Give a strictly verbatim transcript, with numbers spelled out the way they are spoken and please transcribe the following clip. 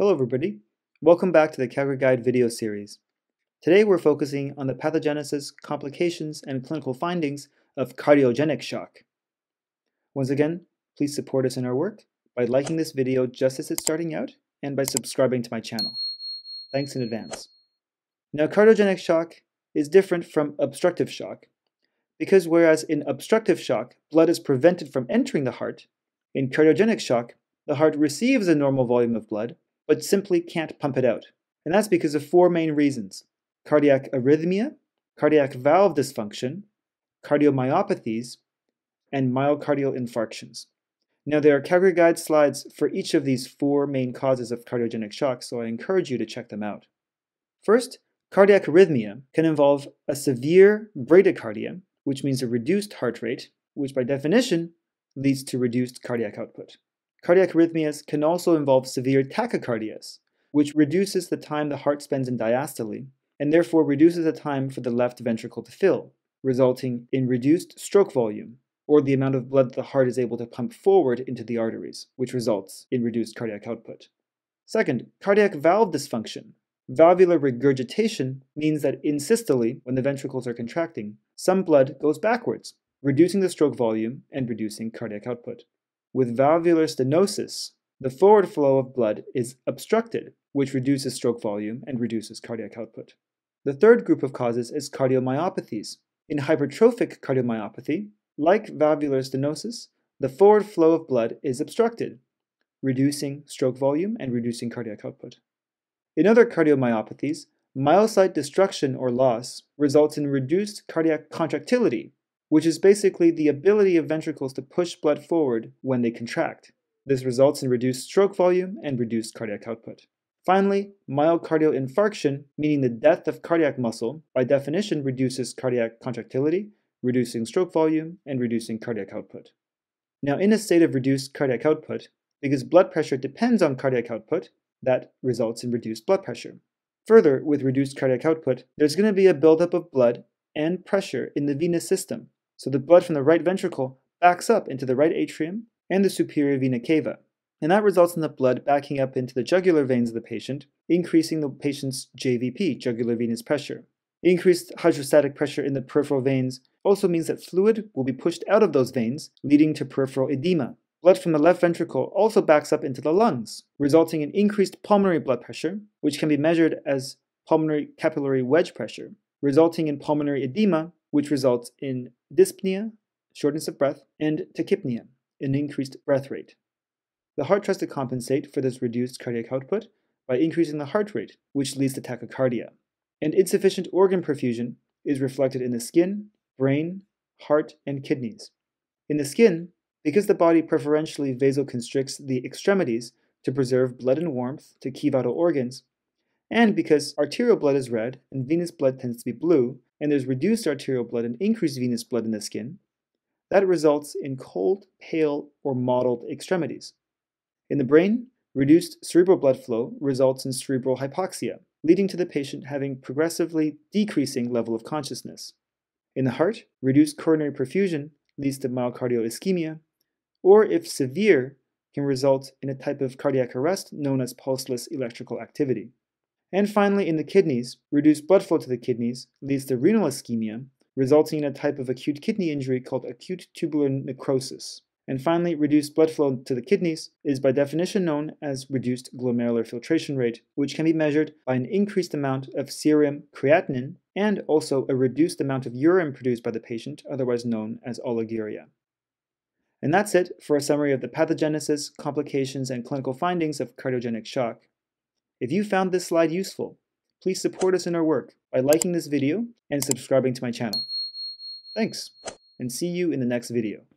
Hello everybody, welcome back to the Calgary Guide video series. Today we're focusing on the pathogenesis, complications, and clinical findings of cardiogenic shock. Once again, please support us in our work by liking this video just as it's starting out and by subscribing to my channel. Thanks in advance. Now, cardiogenic shock is different from obstructive shock because whereas in obstructive shock, blood is prevented from entering the heart, in cardiogenic shock, the heart receives a normal volume of blood but simply can't pump it out. And that's because of four main reasons: cardiac arrhythmia, cardiac valve dysfunction, cardiomyopathies, and myocardial infarctions. Now, there are Calgary Guide slides for each of these four main causes of cardiogenic shock, so I encourage you to check them out. First, cardiac arrhythmia can involve a severe bradycardia, which means a reduced heart rate, which by definition leads to reduced cardiac output. Cardiac arrhythmias can also involve severe tachycardias, which reduces the time the heart spends in diastole, and therefore reduces the time for the left ventricle to fill, resulting in reduced stroke volume, or the amount of blood the heart is able to pump forward into the arteries, which results in reduced cardiac output. Second, cardiac valve dysfunction. Valvular regurgitation means that in systole, when the ventricles are contracting, some blood goes backwards, reducing the stroke volume and reducing cardiac output. With valvular stenosis, the forward flow of blood is obstructed, which reduces stroke volume and reduces cardiac output. The third group of causes is cardiomyopathies. In hypertrophic cardiomyopathy, like valvular stenosis, the forward flow of blood is obstructed, reducing stroke volume and reducing cardiac output. In other cardiomyopathies, myocyte destruction or loss results in reduced cardiac contractility, which is basically the ability of ventricles to push blood forward when they contract. This results in reduced stroke volume and reduced cardiac output. Finally, myocardial infarction, meaning the death of cardiac muscle, by definition reduces cardiac contractility, reducing stroke volume, and reducing cardiac output. Now, in a state of reduced cardiac output, because blood pressure depends on cardiac output, that results in reduced blood pressure. Further, with reduced cardiac output, there's going to be a buildup of blood and pressure in the venous system. So the blood from the right ventricle backs up into the right atrium and the superior vena cava. And that results in the blood backing up into the jugular veins of the patient, increasing the patient's J V P, jugular venous pressure. Increased hydrostatic pressure in the peripheral veins also means that fluid will be pushed out of those veins, leading to peripheral edema. Blood from the left ventricle also backs up into the lungs, resulting in increased pulmonary blood pressure, which can be measured as pulmonary capillary wedge pressure, resulting in pulmonary edema, which results in dyspnea, shortness of breath, and tachypnea, an increased breath rate. The heart tries to compensate for this reduced cardiac output by increasing the heart rate, which leads to tachycardia. And insufficient organ perfusion is reflected in the skin, brain, heart, and kidneys. In the skin, because the body preferentially vasoconstricts the extremities to preserve blood and warmth to key vital organs, and because arterial blood is red and venous blood tends to be blue, and there's reduced arterial blood and increased venous blood in the skin, that results in cold, pale, or mottled extremities. In the brain, reduced cerebral blood flow results in cerebral hypoxia, leading to the patient having progressively decreasing level of consciousness. In the heart, reduced coronary perfusion leads to myocardial ischemia, or if severe, can result in a type of cardiac arrest known as pulseless electrical activity. And finally, in the kidneys, reduced blood flow to the kidneys leads to renal ischemia, resulting in a type of acute kidney injury called acute tubular necrosis. And finally, reduced blood flow to the kidneys is by definition known as reduced glomerular filtration rate, which can be measured by an increased amount of serum creatinine and also a reduced amount of urine produced by the patient, otherwise known as oliguria. And that's it for a summary of the pathogenesis, complications, and clinical findings of cardiogenic shock. If you found this slide useful, please support us in our work by liking this video and subscribing to my channel. Thanks, and see you in the next video.